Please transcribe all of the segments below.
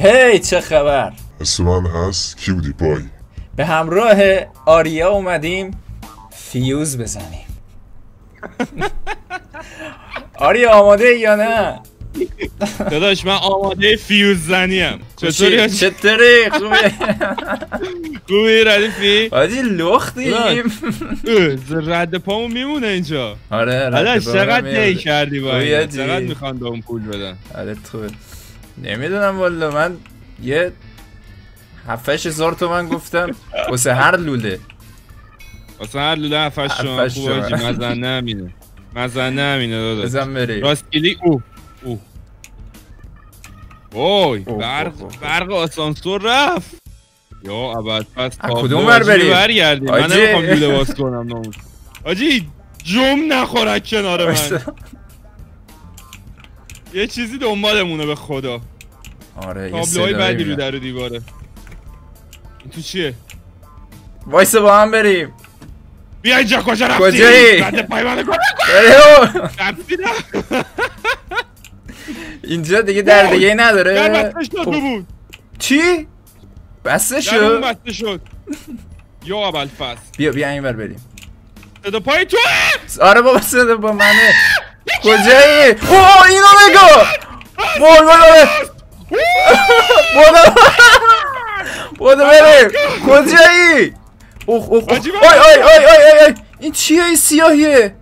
هی چه خبر؟ اسم من هست کیودی پای. به همراه آریا اومدیم فیوز بزنیم. آریا آماده یا نه؟ داداش من آماده فیوز زنیم. چطوری؟ خوبه؟ خوبی ردیفی؟ باید لختیم. رد پامون میمونه اینجا. آره داداش چقدر دی کردی باید. چقدر میخوان دوم پول بدن. آره خوبه. نمیدونم والا من یه 7-8 هزار تومن گفتم واسه هر لوله. واسه هر لوله 7-8 تومن خوب آجی مزنه همینه داداش. بزن بری. راستگیلی او. وای برق آسانسور رفت. یا ابد پس کدوم ور بریم؟ من نمیخوام لوله باز کنم ناموس. آجی جم نخورد کنار من. یه چیزی دنبالمونه به خدا. آره تابلوهای بعدی رو در و دیواره. این تو چیه؟ وایسه با هم بریم. بیا اینجا. کجا رفتی؟ کجایی؟ اینجا دیگه در دیگه نداره. در بسته شد بود. چی؟ بسته شد. یا اول فصل. بیا اینور بریم. صدا پای تو. آره بابا صدا با منه. کجایی؟ اوه اینو نگاه. بودا بریم. کجایی؟ اوه آی این چیه؟ این سیاهیه.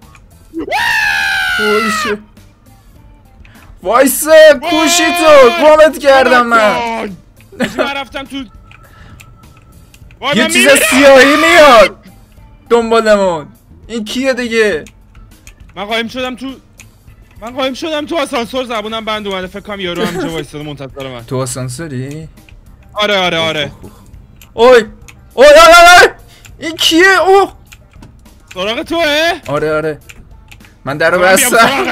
وایسه گوشیتو گمت کردم من. من رفتم تو یه چیز سیاهی میاد دنبالمون. این کیه دیگه؟ من قایم شدم تو آسانسور. زبونم بند اومده. فکر کنم یارو همینجا وایساده منتظر من. تو آسانسوری؟ آره. اوه این کیه؟ اوه سراغ توه؟ آره من درو بستم.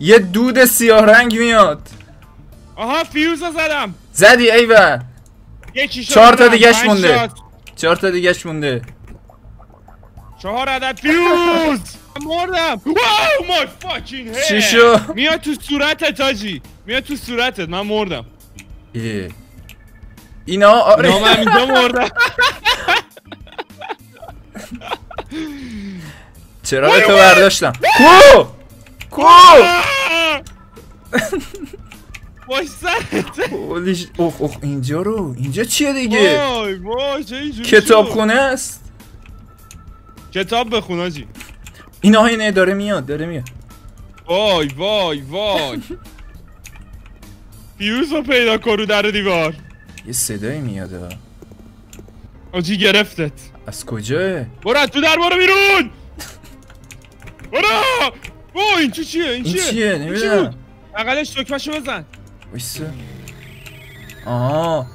یه دود سیاه رنگ میاد. آها فیوز زدم. زدی ایول. 4 تا دیگه‌ش مونده. 4 عدد فیوز. مردم. واو مای فاکینگ هی. چی شد؟ میاد تو صورتت. من مردم. من اینجا مردم. چرا تو برداشتم؟ کو! وای سرت. اوه اینجا چیه دیگه؟ وای چه اینجوری؟ کتابخونه است. کتاب بخون آجی. اینه داره میاد. وای. فیوز رو پیدا کن رو در دیوار. یه صدایی میاد. آجی گرفتت. از کجاه؟ برو تو در برو بیرون. برو! وای این چیه؟ نمیدونم. عقلش دکمه‌شو بزن. وایسه.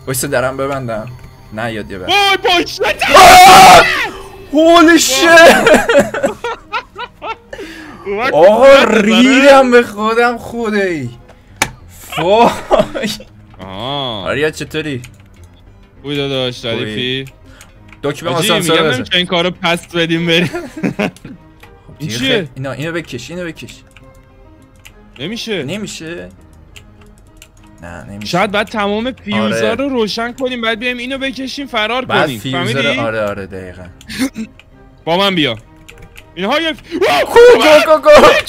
وایسه درم ببندم. نه یاد ببر. وای باش. هول شت. آه ریدم به خودم خدایی. وای. آریا چطوری؟ خوبی داداش ردیفی. دکمه آسانسور بزن. چه این کارو پس بدیم بریم. این چیه؟ اینو بکش. نمیشه. نه شاید بعد تمام فیوزا رو روشن کنیم بعد بیایم اینو بکشیم فرار کنیم. فهمیدی؟ آره دقیقاً. با من بیا. اینها یه کو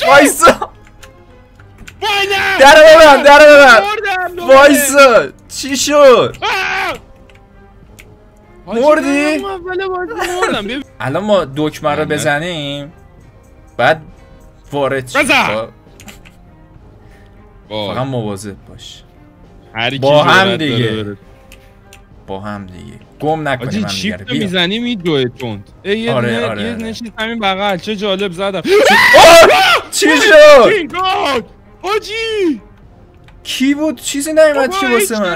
وایسا. درو ببند. وایسا. چی شد؟ مردی؟ الان ما دکمه رو بزنیم بعد وارد شیم. فقط مواظب باش با هم دیگه گم نکنیم. آجی چیپ رو میزنیم این دوه تند. یه نشید همین بغل. چه جالب زدم. چی شد؟ آجی کی بود؟ چیزی نمیاد که واسه من.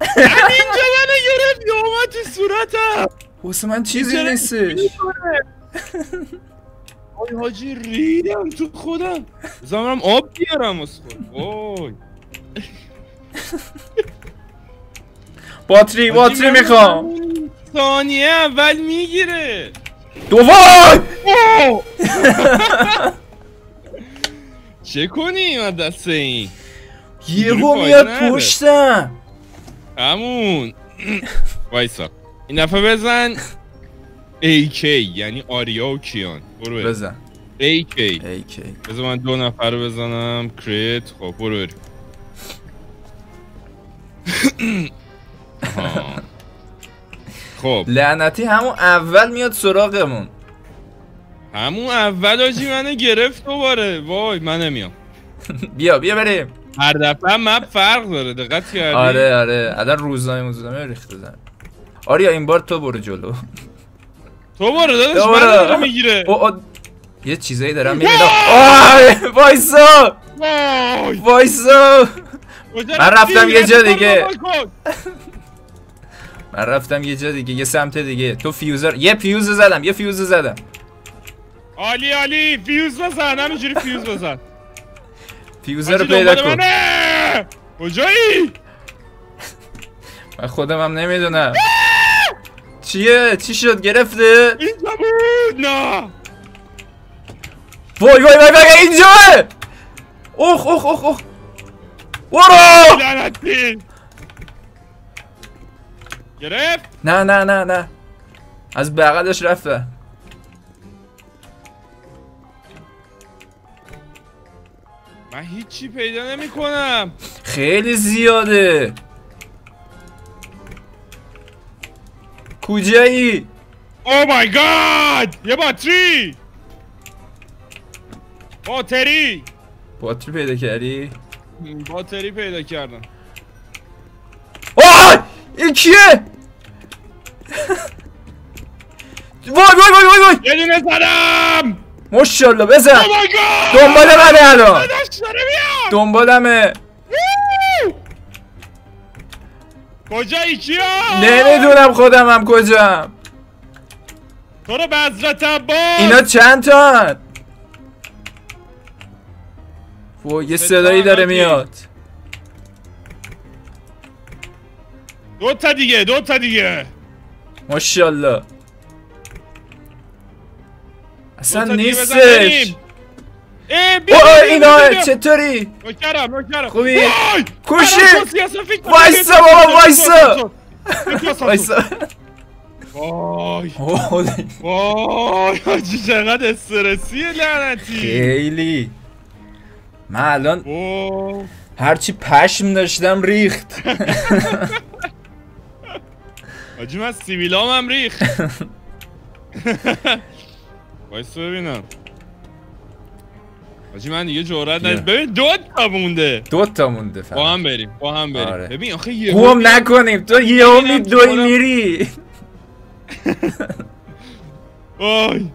اینجا منو گرفت اومد تو صورتم. واسه من چیزی نیستش. وای حاجی ریدم تو خودم. زمرم آب بیارم واسه خودم. وای باتری میخوام. ثانیه اول میگیره. دوای چه کنیم از دست این؟ یهو میاد پشتم. همون وایسا این دفعه بزن AK، یعنی آریا و کیان. برو بزن AK. بزن من دو نفر رو بزنم کریت. خب برو بریم. خب لعنتی همون اول میاد سراغمون. همون اول آجی منو گرفت دوباره. وای من نمیام. بیا بریم. هر دفعه مپ فرق داره، دقت کردی؟ آره الان روزنامه ریخته زن. آریا این بار تو برو جلو. تو برو داداش من داره میگیره. یه چیزایی دارم میبینم. وایسا من رفتم یه جا دیگه، یه سمت دیگه. تو فیوزر یه فیوز زدم. عالی فیوز بزن، همینجوری فیوز بزن. فیوزر رو پیدا کن. کجایی؟ من خودم هم نمیدونم. چیه؟ چی شد؟ گرفته؟ اینجا بود. نه وای اینجا. اوخ برو لعنتی. گرفت؟ نه از بغلش رفته. من هیچی پیدا نمی کنم. خیلی زیاده. کجایی؟ او مای گاد، یه باتری پیدا کردی؟ باتری پیدا کردم. آه! این کیه؟ وای یه دونه زدم. ماشاءالله بزن. دنباله منه الان. دنبالمه. کجایی کیا؟ نمیدونم خودم هم کجام. تو رو به حضرت عباس. اینا چند تان؟ وای یه صدایی داره میاد. دو تا دیگه. ماشاءالله. اصلا نیستش. اینا چطوری؟ خوبی؟ کوشی؟ وایسا بابا. وای آجی چقدر استرسیه لعنتی. خیلی من الان هرچی پشم داشتم ریخت. آجی من سیویلام هم ریخت. وایسا ببینم آجی من دیگه جرئت ندارم. ببین دو تا مونده فقط. با هم بریم. آره. ببین آخه یه قوم نکنیم تو یهو میدوی میری. وای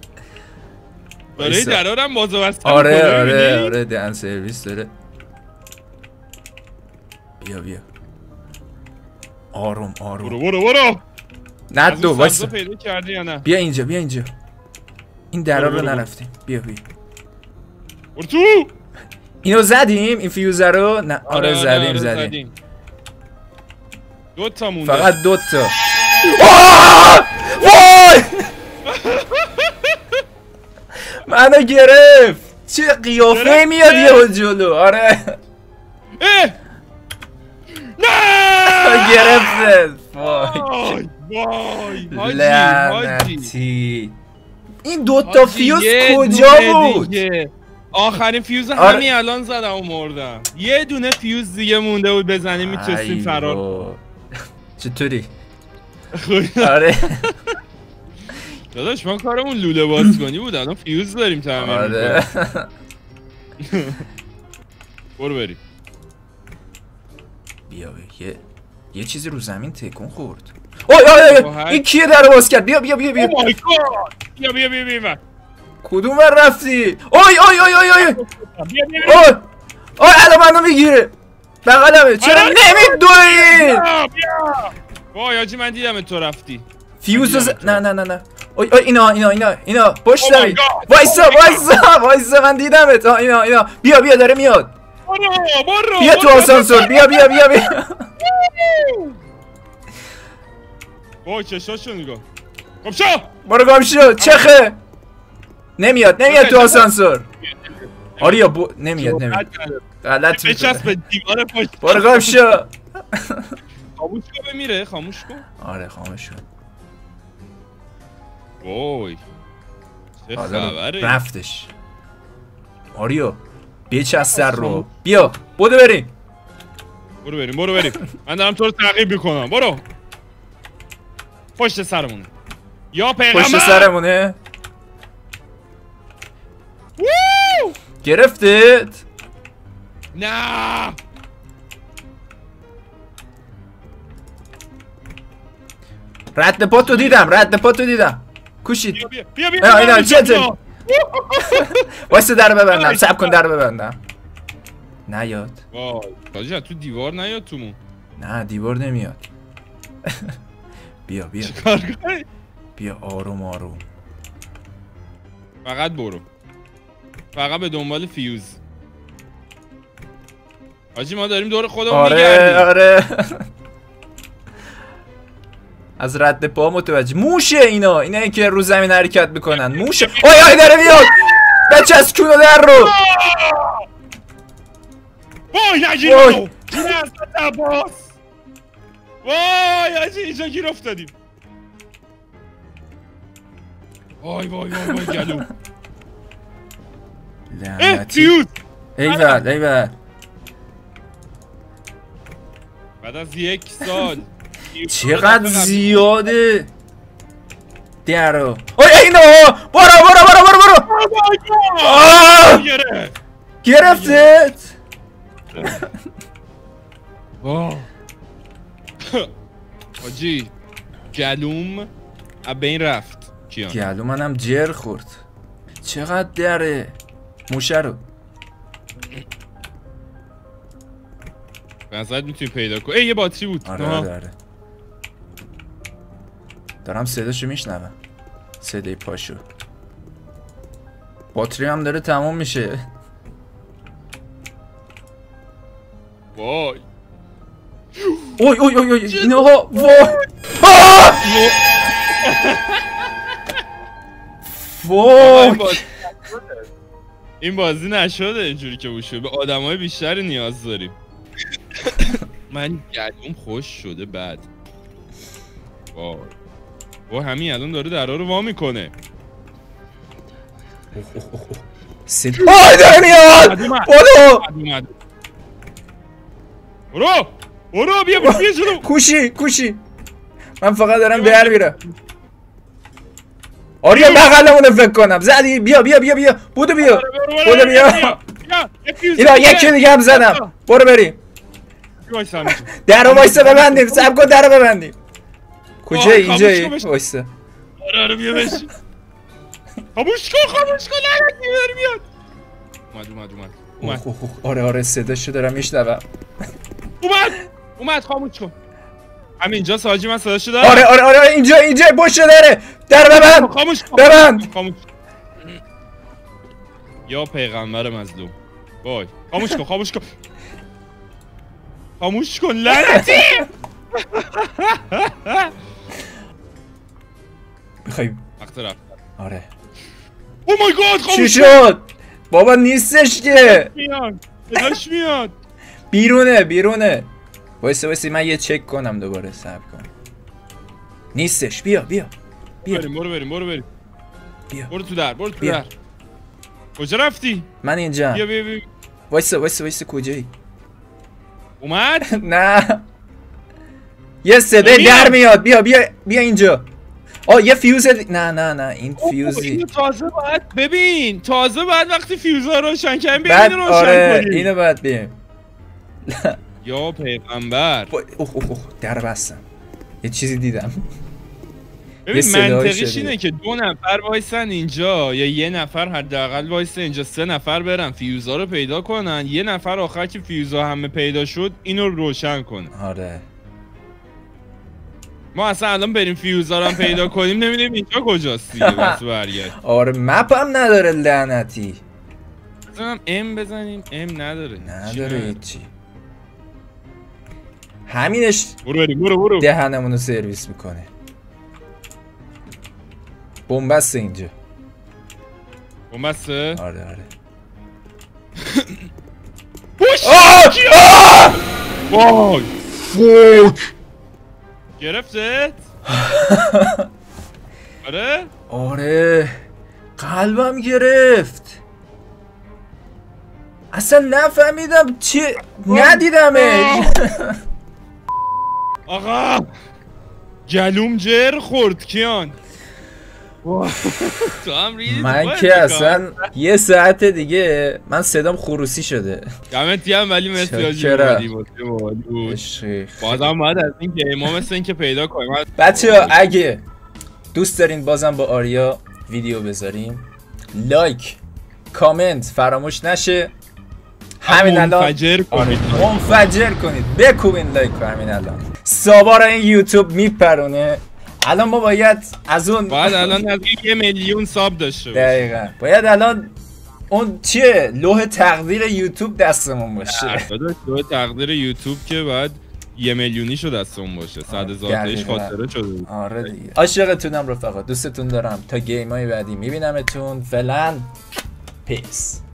برای درارم باز وست. آره دهن سرویس داره. بیا آروم برو. نه دو وایسا. پیدا کردی یا نه؟ بیا اینجا. این درار رو نرفتیم. بیا ارتو اینو زدیم. این فیوزر رو نه. آره زدیم. دوتا مونده فقط دوتا. وای منو گرفت. چه قیافه میاد یهو جلو. آره نه گرفت. وای لعنتی. این دوتا فیوز کجا بود؟ آخرین فیوز همین الان زدم و مردم. یه دونه فیوز دیگه مونده بود بزنیم میتونستیم فرار. چطوری؟ آره داداش من کارمون لوله بازگانی بود، الان فیوز داریم تعمیر. آره برو بریم. بیا یه چیزی رو زمین تکون خورد. اوه این کیه در باز کرد؟ بیا او مای گاد. بیا کدوم ور رفتی؟ اوی الان منو میگیره بغلمه. چرا نمیدوی؟ وای آجی من دیدم تو رفتی فیوز نه اینا پشت دارید. وایسا من دیدمت. اینا بیا داره میاد. بیا تو آسانسور. بیا وای چشاشو نگاه. گمشو چخه. نمیاد تو آسانسور. آریا نمیاد غلط میکنه. بچسب به دیوار پشت. برو گم شو. خاموش کن بمیره، خاموش کن. آره خاموش کن. وای. چه خبره؟ رفتش. آریو بچسب سر رو. بیا، بودو بریم. برو بریم، برو بریم. من دارم تو رو تعقیب میکنم. برو. پشت سرمونه. یا پیغمبر. پشت سرمونه. وو! گرفتت؟ نه! رد پاتو دیدم، رد پاتو دیدم. کوشید. بیا بیا بیا. اینا چطور؟ واسه در ببندم، صبر کن در ببندم. نیاد. وای. حاجی تو دیوار نیاد تو مون. نه دیوار نمیاد. بیا بیا. چیکار کنی؟ بیا آروم آروم. فقط برو. فقط به دنبال فیوز. حاجی ما داریم دور خودمون میگردیم. آره آره. از رد پا متوجه موشه، اینا که رو زمین حرکت میکنن موشه. آی آی داره میاد. بچس کونو در رو. وای حاجی وای حاجی اینجا گیر افتادیم. وای وای وای وای گلو. لعنتی. ایول ایول. بعد از یک سال چقدر زیاده درو. اوه اینو برو برو برو برو برو. گرفتت. واه حاجی گلوم بین رفت. گلوم منم جر خورد. چقدر دره موشه رو به نظرت میتونی پیدا کن. ای یه باتری بود. آره آره دارم صداشو میشنوم، صدای پاشو. باتری هم داره تموم میشه. وای اوی اوی اوی اوی اینها. وای وای این بازی نشده اینجوری که بوشه. به آدمای بیشتری نیاز داریم. من گلوم خوش شده بعد. وای وای همین الان داره درا رو وا میکنه. وای داره میاد. برو برو برو بیا بیا جلو. کوشی کوشی من فقط دارم در میرم. آریا بغلمونه فکر کنم زدی. بیا بیا بیا بیا بودو بیا بودو بیا. اینا یکی دیگه هم زدم. برو بریم در رو وایسه ببندیم. سب کن در رو ببندیم. کجا اینجایی؟ وایسه آره بیا بشی. خاموش کن خاموش کن لعنتی داری میاد. اومد آره آره صداشو دارم میشنوم. اومد خاموش کن. همینجا ساجی من صداشو دارم. آره آره آره اینجا بشه داره در ببند. خاموش کن ببند. یا پیغمبر مظلوم. وای خاموش کن خاموش کن خاموش کن لعنتی. میخواییم وقت رفت. آره او مای گاد خاموش. چی شد؟ بابا نیستش که اداش میاد. بیرونه وایسه من یه چک کنم دوباره. صبر کن نیستش. بیا بریم برو تو در. کجا رفتی؟ من اینجا. بیا وایسه کجایی؟ اومد؟ نه یه صدای در میاد. بیا اینجا. یه فیوز. نه این فیوزی. تازه باید ببین. تازه باید وقتی فیوزها روشن کنیم بعد روشن کنیم. اینو باید بیم. یا پیغمبر در بستم. یه چیزی دیدم. ببین منطقیش اینه که دو نفر وایسن اینجا یا یه نفر حداقل وایسه اینجا. سه نفر برن فیوزا رو پیدا کنن. یه نفر آخر که فیوزا همه پیدا شد اینو روشن کنه. آره ما اصلا الان بریم فیوزا رو هم پیدا کنیم نمیدونیم اینجا کجاست دیگه. بس برگرد. آره مپ هم نداره لعنتی. بزنم ام بزنیم. ام نداره چی. همینش برو دهنمون رو سرویس میکنه. بمبسته اینجا. بمبسته؟ آره وای فوک گرفتت؟ آره؟ آره قلبم گرفت اصلا نفهمیدم چه ندیدمش. آقا گلوم جر خورد کیان. من که اصلا یه ساعت دیگه من صدام خروسی شده. دمت گرم ولی مسیاجی بازم باید از این گیما مثل این که پیدا کنیم. بچه‌ها اگه دوست دارین بازم با آریا ویدیو بذاریم لایک کامنت فراموش نشه. همین الان منفجر کنید بکوبین لایک رو. همین الان سابا را این یوتیوب میپرونه. الان ما باید از اون باید الان از 1 میلیون ساب داشته دقیقا باید الان اون چیه لوح تقدیر یوتیوب دستمون باشه. لوح تقدیر یوتیوب که باید 1 میلیونی شو دستمون باشه. 100 هزارش خاطره شده. آره دیگه عاشقتونم رفقا دوستتون دارم تا گیمای بعدی میبینمتون فعلا پیس.